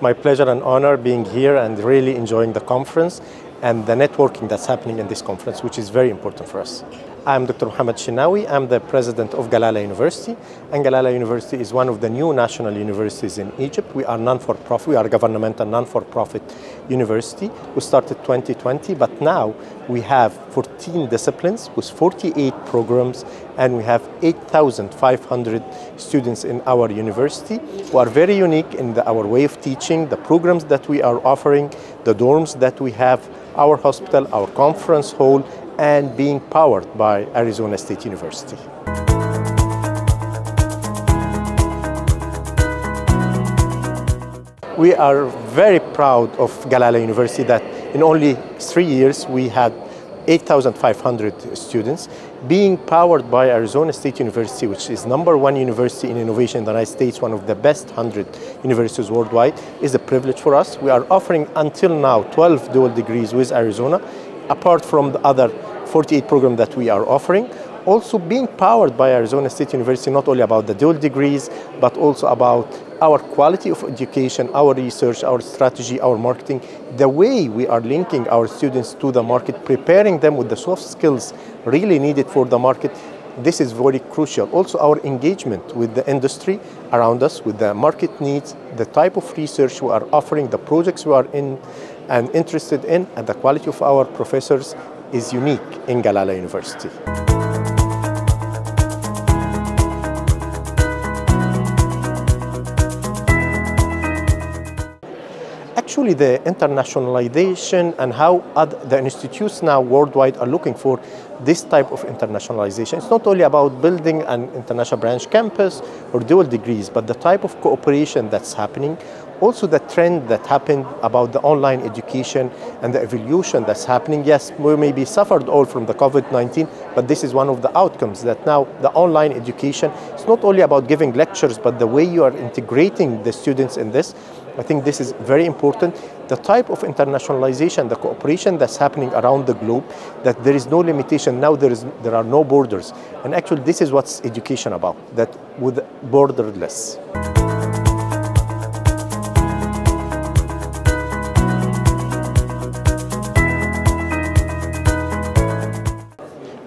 my pleasure and honor being here and really enjoying the conference and the networking that's happening in this conference, which is very important for us. I'm Dr. Mohamed Elsayed. I'm the president of Galala University, and Galala University is one of the new national universities in Egypt. We are non-for-profit, we are a governmental non-for-profit university. We started 2020, but now we have 14 disciplines with 48 programs, and we have 8,500 students in our university. We are very unique in our way of teaching, the programs that we are offering, the dorms that we have, our hospital, our conference hall, and being powered by Arizona State University. We are very proud of Galala University that in only 3 years we had 8,500 students, being powered by Arizona State University, which is #1 university in innovation in the United States, one of the best 100 universities worldwide, is a privilege for us. We are offering until now 12 dual degrees with Arizona, apart from the other 48 programs that we are offering. Also being powered by Arizona State University, not only about the dual degrees, but also about our quality of education, our research, our strategy, our marketing, the way we are linking our students to the market, preparing them with the soft skills really needed for the market. This is very crucial. Also our engagement with the industry around us, with the market needs, the type of research we are offering, the projects we are in and interested in, and the quality of our professors is unique in Galala University. Actually, the internationalization and how the institutes now worldwide are looking for this type of internationalization. It's not only about building an international branch campus or dual degrees, but the type of cooperation that's happening. Also the trend that happened about the online education and the evolution that's happening. Yes, we maybe suffered all from the COVID-19, but this is one of the outcomes that now the online education, it's not only about giving lectures, but the way you are integrating the students in this. I think this is very important. The type of internationalization, the cooperation that's happening around the globe, that there is no limitation, now there are no borders. And actually this is what's education about, that with borderless.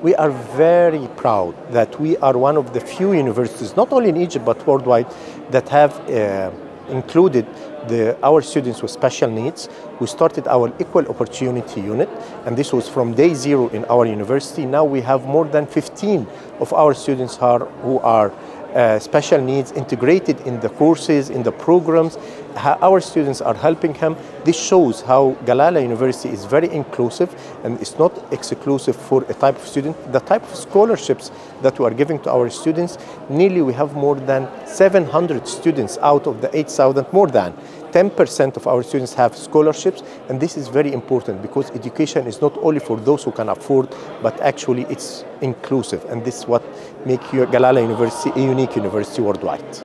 We are very proud that we are one of the few universities, not only in Egypt but worldwide, that have included our students with special needs. We started our Equal Opportunity Unit, and this was from day 0 in our university. Now we have more than 15 of our students who are special needs integrated in the courses, in the programs. Our students are helping him. This shows how Galala University is very inclusive, and it's not exclusive for a type of student. The type of scholarships that we are giving to our students, nearly we have more than 700 students out of the 8,000, more than 10% of our students have scholarships, and this is very important because education is not only for those who can afford, but actually it's inclusive, and this is what makes Galala University a unique university worldwide.